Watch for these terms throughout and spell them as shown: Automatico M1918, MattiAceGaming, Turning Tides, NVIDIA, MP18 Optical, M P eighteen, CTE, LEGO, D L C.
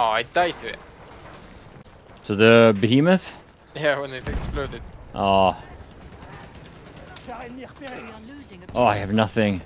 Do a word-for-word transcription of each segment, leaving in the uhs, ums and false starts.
Oh, I died to it. To the behemoth? Yeah, when it exploded. Oh. Oh, I have nothing.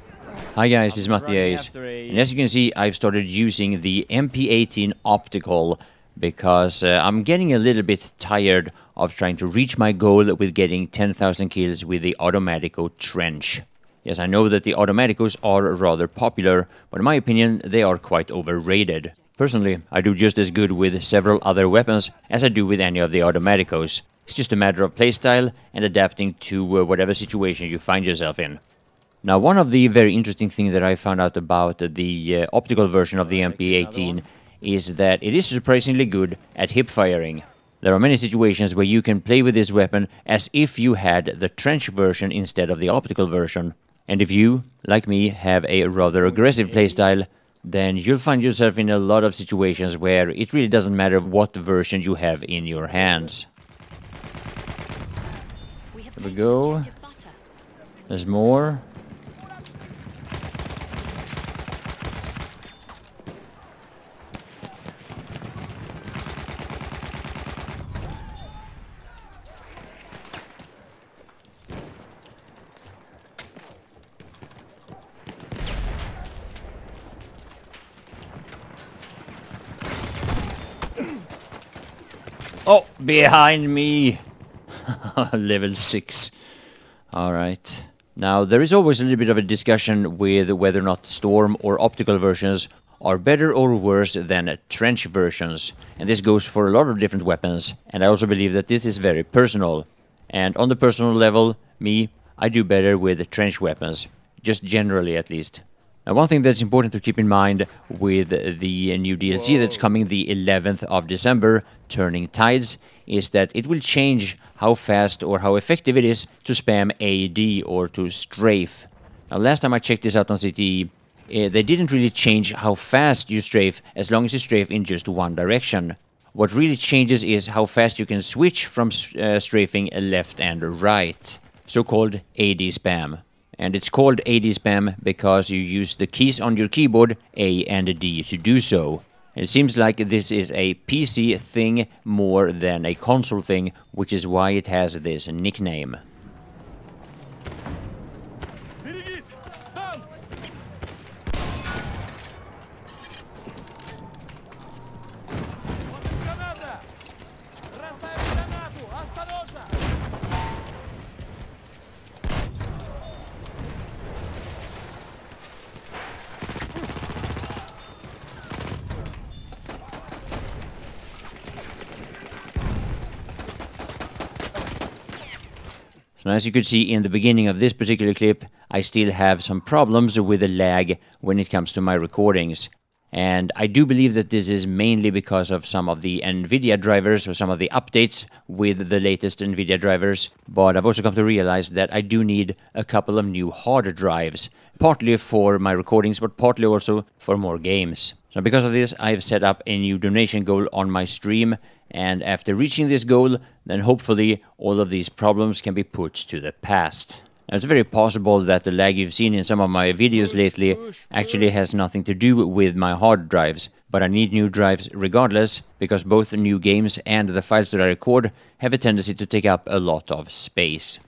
Hi guys, this is MattiAce. And as you can see, I've started using the M P eighteen Optical because uh, I'm getting a little bit tired of trying to reach my goal with getting ten thousand kills with the Automatico Trench. Yes, I know that the Automaticos are rather popular, but in my opinion, they are quite overrated. Personally, I do just as good with several other weapons as I do with any of the Automaticos. It's just a matter of playstyle and adapting to uh, whatever situation you find yourself in. Now, one of the very interesting things that I found out about the uh, optical version of the M P eighteen is that it is surprisingly good at hip firing. There are many situations where you can play with this weapon as if you had the trench version instead of the optical version. And if you, like me, have a rather aggressive playstyle, then you'll find yourself in a lot of situations where it really doesn't matter what version you have in your hands. There we go. There's more. Oh, behind me! Level six. Alright. Now, there is always a little bit of a discussion with whether or not storm or optical versions are better or worse than trench versions. And this goes for a lot of different weapons. And I also believe that this is very personal. And on the personal level, me, I do better with trench weapons. Just generally, at least. Now, one thing that's important to keep in mind with the new D L C Whoa. that's coming the eleventh of December, Turning Tides, is that it will change how fast or how effective it is to spam A D or to strafe. Now, last time I checked this out on C T E, uh, they didn't really change how fast you strafe as long as you strafe in just one direction. What really changes is how fast you can switch from uh, strafing left and right, so-called A D spam. And it's called A D spam because you use the keys on your keyboard, A and D, to do so. It seems like this is a P C thing more than a console thing, which is why it has this nickname. So as you could see in the beginning of this particular clip, I still have some problems with the lag when it comes to my recordings. And I do believe that this is mainly because of some of the NVIDIA drivers or some of the updates with the latest NVIDIA drivers. But I've also come to realize that I do need a couple of new harder drives, partly for my recordings, but partly also for more games. So because of this, I've set up a new donation goal on my stream, and after reaching this goal, then hopefully all of these problems can be put to the past. Now, it's very possible that the lag you've seen in some of my videos lately actually has nothing to do with my hard drives, but I need new drives regardless, because both the new games and the files that I record have a tendency to take up a lot of space.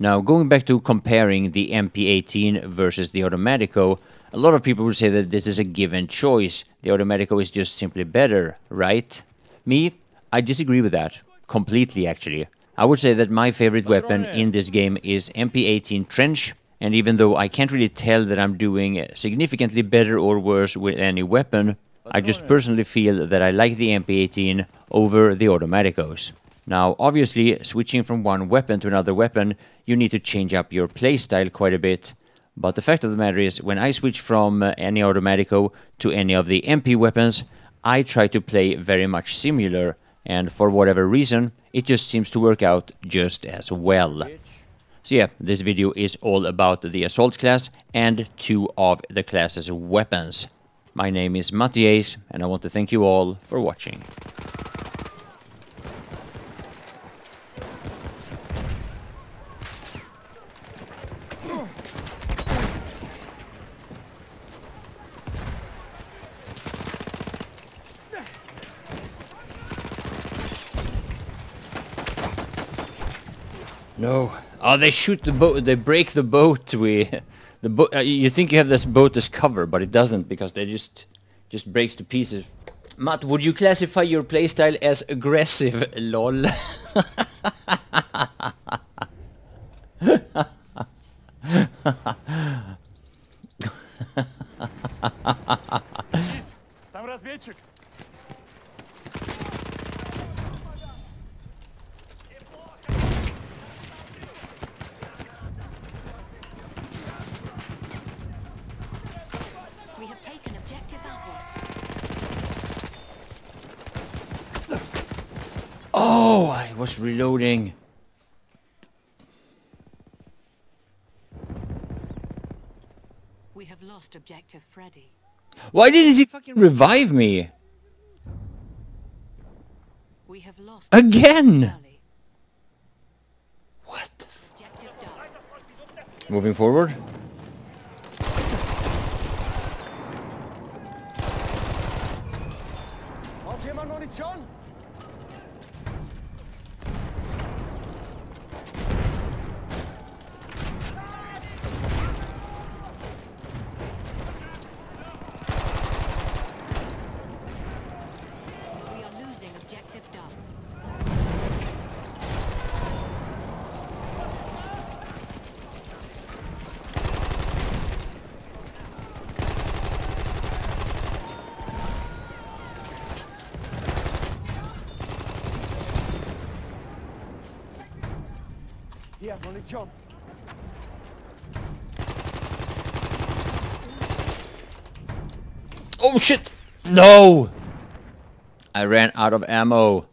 Now, going back to comparing the M P eighteen versus the Automatico, a lot of people would say that this is a given choice. The Automatico is just simply better, right? Me, I disagree with that. Completely, actually. I would say that my favorite weapon in this game is M P eighteen Trench, and even though I can't really tell that I'm doing significantly better or worse with any weapon, I just personally feel that I like the M P eighteen over the Automaticos. Now, obviously, switching from one weapon to another weapon, you need to change up your playstyle quite a bit. But the fact of the matter is, when I switch from any Automatico to any of the M P weapons, I try to play very much similar, and for whatever reason, it just seems to work out just as well. So yeah, this video is all about the Assault class and two of the class's weapons. My name is MattiAce, and I want to thank you all for watching. No. Oh, they shoot the boat. They break the boat. We, the boat. Uh, you think you have this boat as cover, but it doesn't, because they just, just breaks to pieces. Matt, would you classify your playstyle as aggressive? Lol. Oh, I was reloading. We have lost objective Freddy. Why didn't he fucking revive me? We have lost again. What the fuck? Moving forward. Munition. Oh shit! No! I ran out of ammo.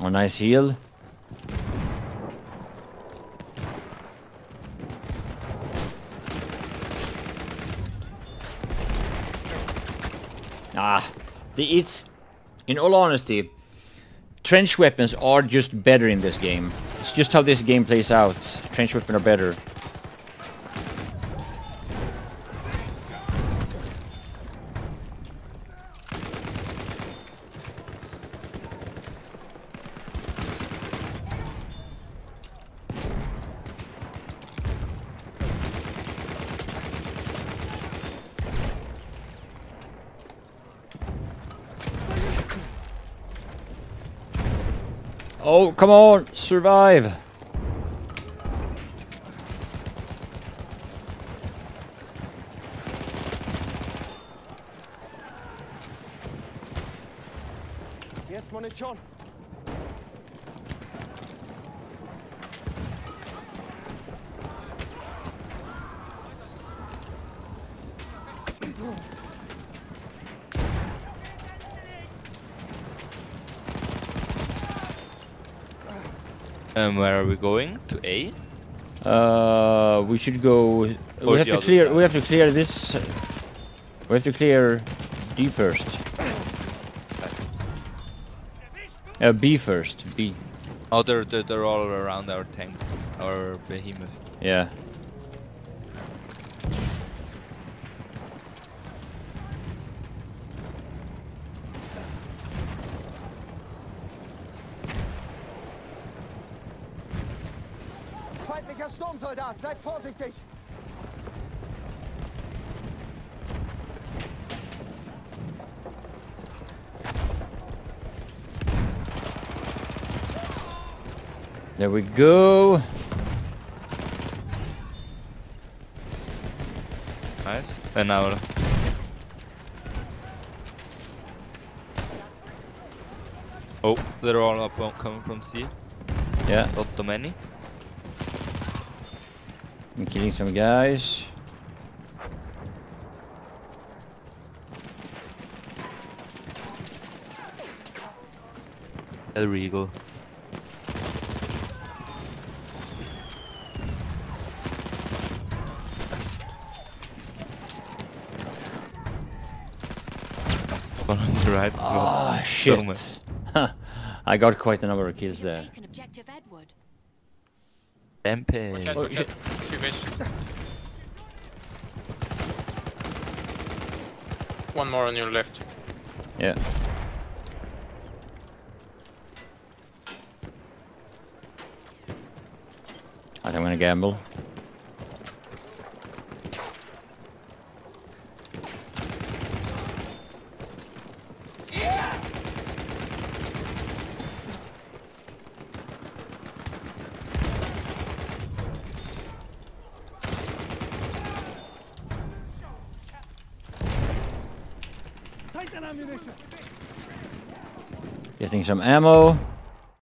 Oh, nice heal. Ah, the, it's, in all honesty, trench weapons are just better in this game. It's just how this game plays out. Trench weapons are better. Oh, come on, survive. Yes, Munition. Um, where are we going? To A? Uh, we should go. Or we have to clear. Side. We have to clear this. We have to clear D first. Uh, B first. B. Oh, they're they're all around our tank, our behemoth. Yeah. Sturmsoldat, seid vorsichtig! There we go. Nice. And now oh, they're all up on, coming from C. Yeah. Not too many. I'm killing some guys. El Regal. On the right as well. Oh shit. I got quite a number of kills there. M P. Watch out, watch out. One more on your left. Yeah. I'm gonna gamble. Getting some ammo.